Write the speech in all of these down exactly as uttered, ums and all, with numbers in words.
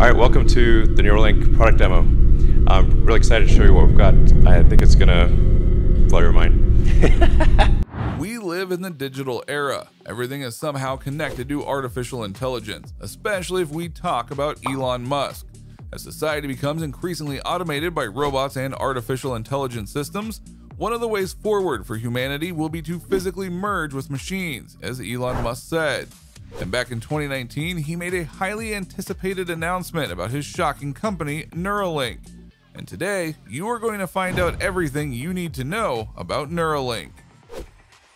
All right, welcome to the Neuralink product demo. I'm really excited to show you what we've got. I think it's going to blow your mind. We live in the digital era. Everything is somehow connected to artificial intelligence, especially if we talk about Elon Musk. As society becomes increasingly automated by robots and artificial intelligence systems, one of the ways forward for humanity will be to physically merge with machines, as Elon Musk said. And back in twenty nineteen, he made a highly anticipated announcement about his shocking company, Neuralink. And today, you are going to find out everything you need to know about Neuralink.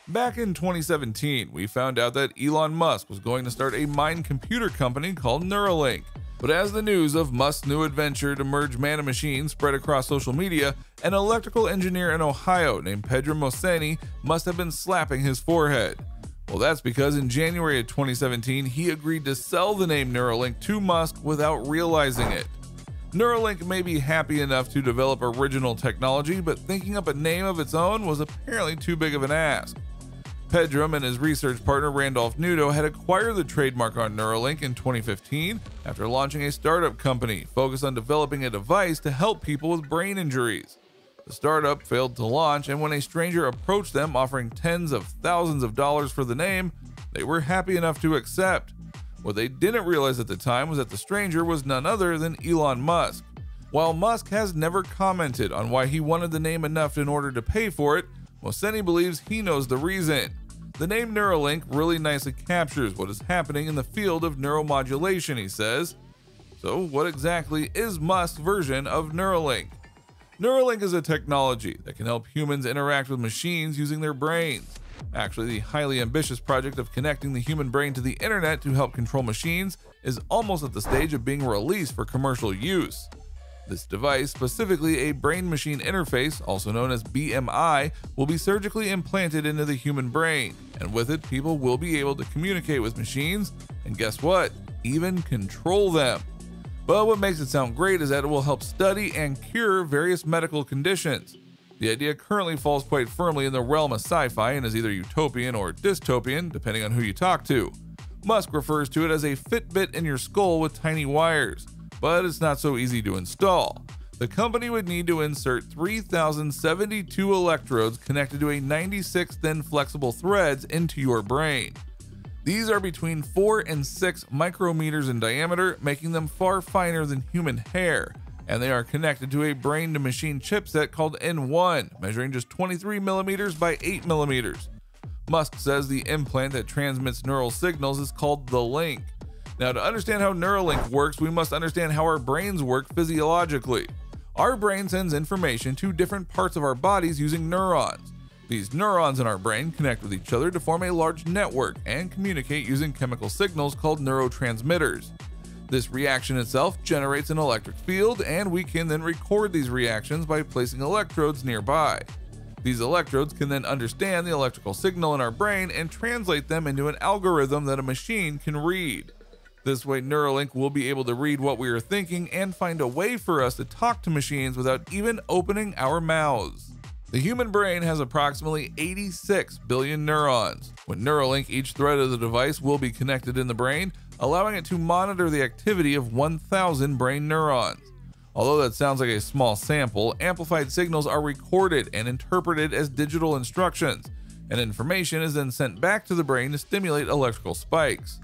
Back in twenty seventeen, we found out that Elon Musk was going to start a mind-computer company called Neuralink. But as the news of Musk's new adventure to merge man and machine spread across social media, an electrical engineer in Ohio named Pedro Mohseni must have been slapping his forehead. Well, that's because in January of twenty seventeen, he agreed to sell the name Neuralink to Musk without realizing it. Neuralink may be happy enough to develop original technology, but thinking up a name of its own was apparently too big of an ask. Pedram and his research partner Randolph Nudo had acquired the trademark on Neuralink in twenty fifteen after launching a startup company focused on developing a device to help people with brain injuries. The startup failed to launch, and when a stranger approached them offering tens of thousands of dollars for the name, they were happy enough to accept. What they didn't realize at the time was that the stranger was none other than Elon Musk. While Musk has never commented on why he wanted the name enough in order to pay for it, Mohseni believes he knows the reason. The name Neuralink really nicely captures what is happening in the field of neuromodulation, he says. So what exactly is Musk's version of Neuralink? Neuralink is a technology that can help humans interact with machines using their brains. Actually, the highly ambitious project of connecting the human brain to the internet to help control machines is almost at the stage of being released for commercial use. This device, specifically a brain-machine interface, also known as B M I, will be surgically implanted into the human brain, and with it, people will be able to communicate with machines, and guess what? Even control them. But what makes it sound great is that it will help study and cure various medical conditions. The idea currently falls quite firmly in the realm of sci-fi and is either utopian or dystopian, depending on who you talk to. Musk refers to it as a Fitbit in your skull with tiny wires, but it's not so easy to install. The company would need to insert three thousand seventy-two electrodes connected to a ninety-six thin flexible threads into your brain. These are between four and six micrometers in diameter, making them far finer than human hair, and they are connected to a brain-to-machine chipset called N one, measuring just twenty-three millimeters by eight millimeters. Musk says the implant that transmits neural signals is called the link. Now, to understand how Neuralink works, we must understand how our brains work physiologically. Our brain sends information to different parts of our bodies using neurons. These neurons in our brain connect with each other to form a large network and communicate using chemical signals called neurotransmitters. This reaction itself generates an electric field, and we can then record these reactions by placing electrodes nearby. These electrodes can then understand the electrical signal in our brain and translate them into an algorithm that a machine can read. This way, Neuralink will be able to read what we are thinking and find a way for us to talk to machines without even opening our mouths. The human brain has approximately eighty-six billion neurons. With Neuralink, each thread of the device will be connected in the brain, allowing it to monitor the activity of one thousand brain neurons. Although that sounds like a small sample, amplified signals are recorded and interpreted as digital instructions, and information is then sent back to the brain to stimulate electrical spikes.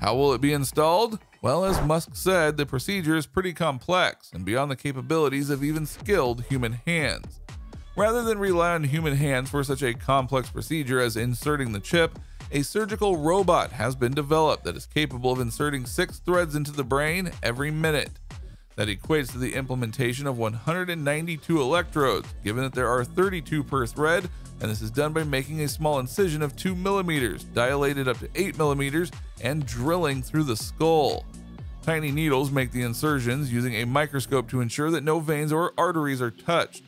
How will it be installed? Well, as Musk said, the procedure is pretty complex and beyond the capabilities of even skilled human hands. Rather than rely on human hands for such a complex procedure as inserting the chip, a surgical robot has been developed that is capable of inserting six threads into the brain every minute. That equates to the implementation of one hundred ninety-two electrodes, given that there are thirty-two per thread, and this is done by making a small incision of two millimeters, dilated up to eight millimeters, and drilling through the skull. Tiny needles make the insertions using a microscope to ensure that no veins or arteries are touched.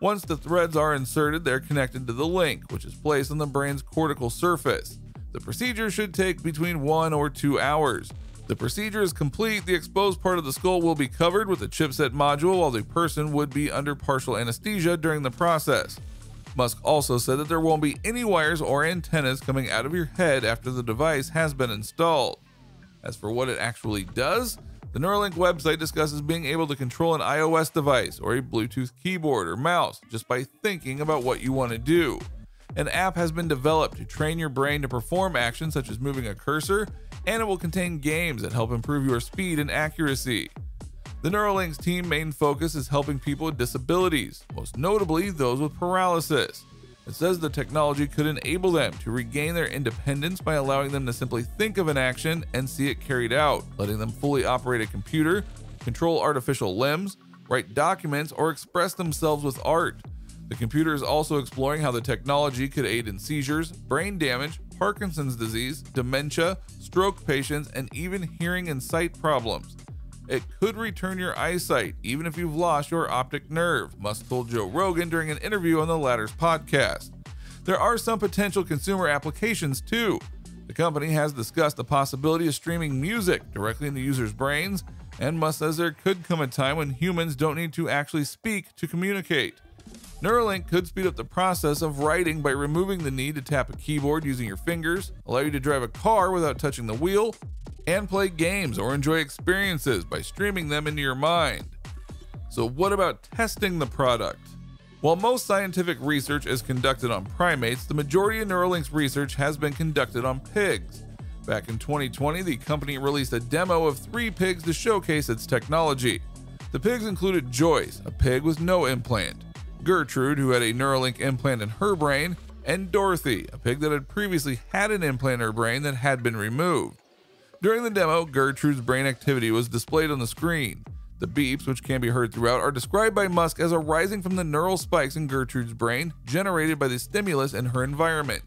Once the threads are inserted, they're connected to the link, which is placed on the brain's cortical surface. The procedure should take between one or two hours. The procedure is complete, the exposed part of the skull will be covered with a chipset module while the person would be under partial anesthesia during the process. Musk also said that there won't be any wires or antennas coming out of your head after the device has been installed. As for what it actually does, The Neuralink website discusses being able to control an iOS device or a Bluetooth keyboard or mouse just by thinking about what you want to do. An app has been developed to train your brain to perform actions such as moving a cursor, and it will contain games that help improve your speed and accuracy. The Neuralink's team main focus is helping people with disabilities, most notably those with paralysis. It says the technology could enable them to regain their independence by allowing them to simply think of an action and see it carried out, letting them fully operate a computer, control artificial limbs, write documents, or express themselves with art. The computer is also exploring how the technology could aid in seizures, brain damage, Parkinson's disease, dementia, stroke patients, and even hearing and sight problems. It could return your eyesight, even if you've lost your optic nerve, Musk told Joe Rogan during an interview on the latter's podcast. There are some potential consumer applications too. The company has discussed the possibility of streaming music directly into users' brains, and Musk says there could come a time when humans don't need to actually speak to communicate. Neuralink could speed up the process of writing by removing the need to tap a keyboard using your fingers, allow you to drive a car without touching the wheel, and play games or enjoy experiences by streaming them into your mind. So what about testing the product? While most scientific research is conducted on primates, the majority of Neuralink's research has been conducted on pigs. Back in twenty twenty, the company released a demo of three pigs to showcase its technology. The pigs included Joyce, a pig with no implant, Gertrude, who had a Neuralink implant in her brain, and Dorothy, a pig that had previously had an implant in her brain that had been removed. During the demo, Gertrude's brain activity was displayed on the screen. The beeps, which can be heard throughout, are described by Musk as arising from the neural spikes in Gertrude's brain generated by the stimulus in her environment.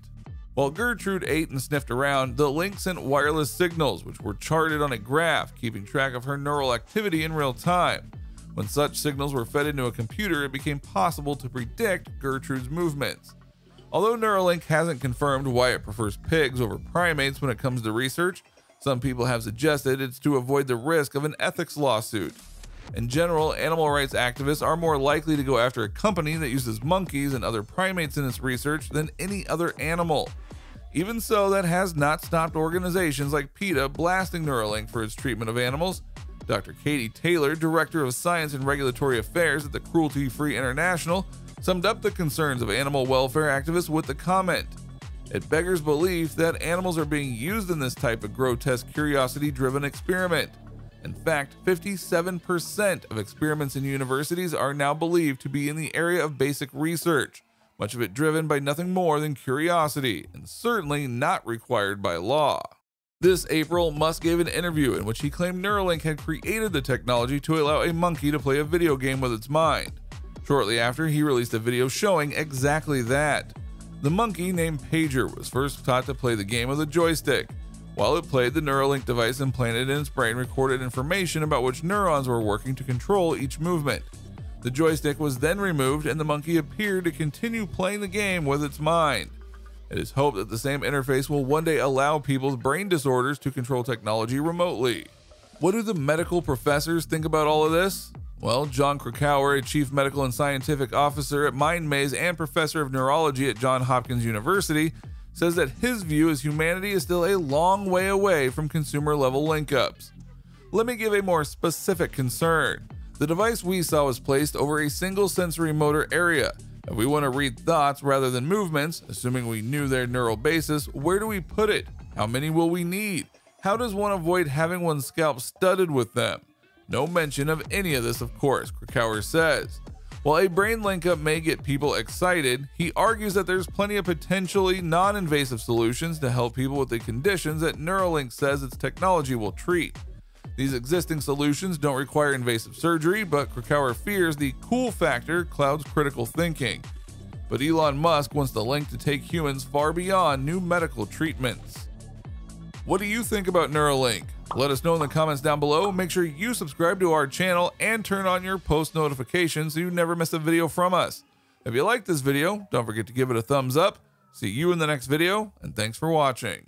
While Gertrude ate and sniffed around, the link sent wireless signals, which were charted on a graph, keeping track of her neural activity in real time. When such signals were fed into a computer, it became possible to predict Gertrude's movements. Although Neuralink hasn't confirmed why it prefers pigs over primates when it comes to research, some people have suggested it's to avoid the risk of an ethics lawsuit. In general, animal rights activists are more likely to go after a company that uses monkeys and other primates in its research than any other animal. Even so, that has not stopped organizations like PETA blasting Neuralink for its treatment of animals. Doctor Katie Taylor, Director of Science and Regulatory Affairs at the Cruelty Free International, summed up the concerns of animal welfare activists with the comment, "It beggars belief that animals are being used in this type of grotesque curiosity-driven experiment. In fact, fifty-seven percent of experiments in universities are now believed to be in the area of basic research, much of it driven by nothing more than curiosity, and certainly not required by law." This April, Musk gave an interview in which he claimed Neuralink had created the technology to allow a monkey to play a video game with its mind. Shortly after, he released a video showing exactly that. The monkey, named Pager, was first taught to play the game with a joystick. While it played, the Neuralink device implanted in its brain recorded information about which neurons were working to control each movement. The joystick was then removed, and the monkey appeared to continue playing the game with its mind. It is hoped that the same interface will one day allow people with brain disorders to control technology remotely. What do the medical professors think about all of this? Well, John Krakauer, a chief medical and scientific officer at MindMaze and professor of neurology at Johns Hopkins University, says that his view is humanity is still a long way away from consumer-level link-ups. Let me give a more specific concern. The device we saw was placed over a single sensory motor area. If we want to read thoughts rather than movements, assuming we knew their neural basis, where do we put it? How many will we need? How does one avoid having one's scalp studded with them? No mention of any of this, of course, Krakauer says. While a brain link-up may get people excited, he argues that there's plenty of potentially non-invasive solutions to help people with the conditions that Neuralink says its technology will treat. These existing solutions don't require invasive surgery, but Krakauer fears the cool factor clouds critical thinking. But Elon Musk wants the link to take humans far beyond new medical treatments. What do you think about Neuralink? Let us know in the comments down below. Make sure you subscribe to our channel and turn on your post notifications so you never miss a video from us. If you liked this video, don't forget to give it a thumbs up. See you in the next video, and thanks for watching.